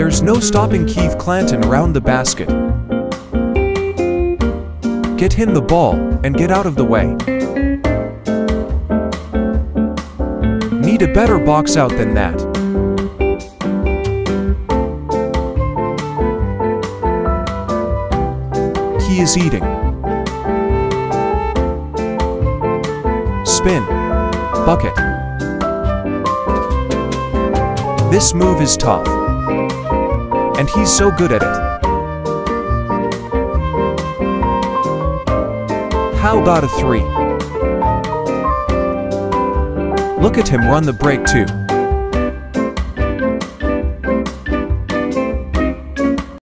There's no stopping Keith Clanton around the basket. Get him the ball, and get out of the way. Need a better box out than that. He is eating. Spin. Bucket. This move is tough. And he's so good at it. How about a three? Look at him run the break too.